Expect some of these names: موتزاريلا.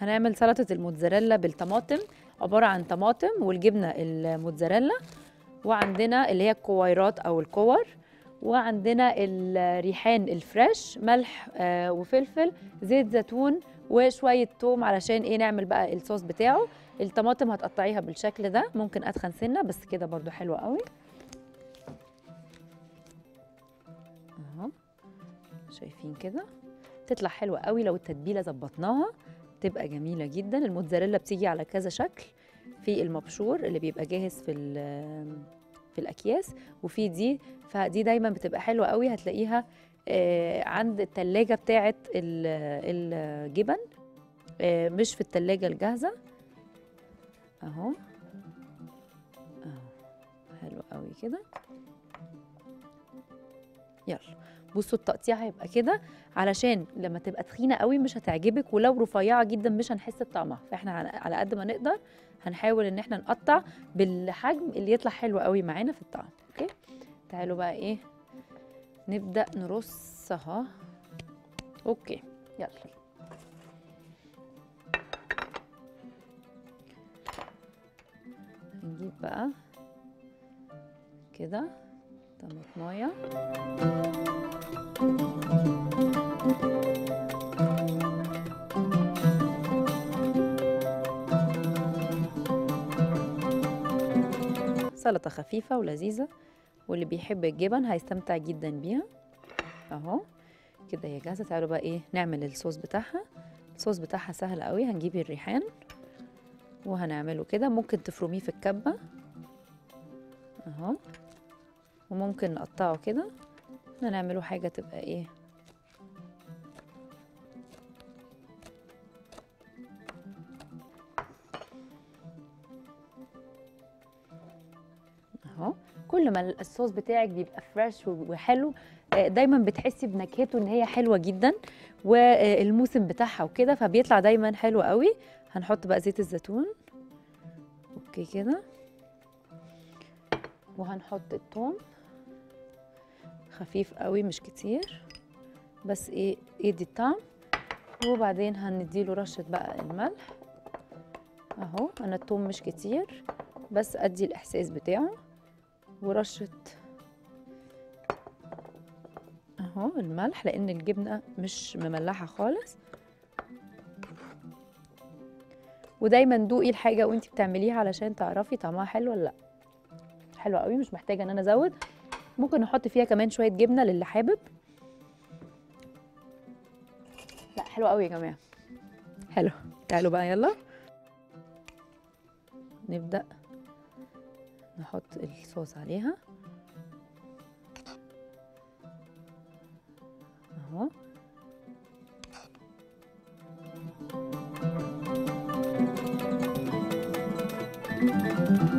هنعمل سلطة الموتزاريلا بالطماطم، عبارة عن طماطم والجبنة الموتزاريلا، وعندنا اللي هي الكويرات أو الكور، وعندنا الريحان الفريش، ملح وفلفل، زيت زيتون وشوية توم علشان ايه نعمل بقى الصوص بتاعه. الطماطم هتقطعيها بالشكل ده، ممكن أدخن سنة بس كده برضو حلوة قوي اهو، شايفين كده تطلع حلوة قوي. لو التتبيلة ظبطناها تبقى جميلة جدا. الموتزاريلا بتيجي على كذا شكل، في المبشور اللي بيبقى جاهز في الأكياس، وفي دي، فدي دايما بتبقى حلوة قوي، هتلاقيها عند التلاجة بتاعة الجبن، مش في التلاجة الجاهزة اهو. حلو قوي كده. يلا بصوا التقطيع هيبقى كده، علشان لما تبقى تخينه قوي مش هتعجبك، ولو رفيعه جدا مش هنحس بطعمها، فاحنا على قد ما نقدر هنحاول ان احنا نقطع بالحجم اللي يطلع حلو قوي معانا في الطعم. اوكي تعالوا بقى ايه نبدا نرصها. اوكي يلا نجيب بقى كده طماطمايه، سلطة خفيفة ولذيذة، واللي بيحب الجبن هيستمتع جدا بيها اهو كده. هي جاهزة. تعالوا بقى ايه نعمل الصوص بتاعها. الصوص بتاعها سهل قوي، هنجيبي الريحان وهنعمله كده، ممكن تفرميه في الكبة اهو، وممكن نقطعه كده، نعمله حاجة تبقى ايه اهو. كل ما الصوص بتاعك بيبقى فريش وحلو دايما بتحسي بنكهته ان هي حلوة جدا، والموسم بتاعها وكده، فبيطلع دايما حلو قوي. هنحط بقى زيت الزيتون اوكي كده، وهنحط الثوم خفيف قوي مش كتير، بس ايه يدي الطعم، وبعدين هنديله رشه بقى الملح اهو. انا الثوم مش كتير بس ادي الاحساس بتاعه، ورشه اهو الملح لان الجبنه مش مملحه خالص. ودايما دوقي الحاجه وانتي بتعمليها علشان تعرفي طعمها حلو ولا لا. حلوه قوي، مش محتاجه ان انا ازود. ممكن نحط فيها كمان شويه جبنه للي حابب. لا حلوه قوي يا جماعه، حلو. تعالوا بقى يلا نبدا نحط الصوص عليها اهو.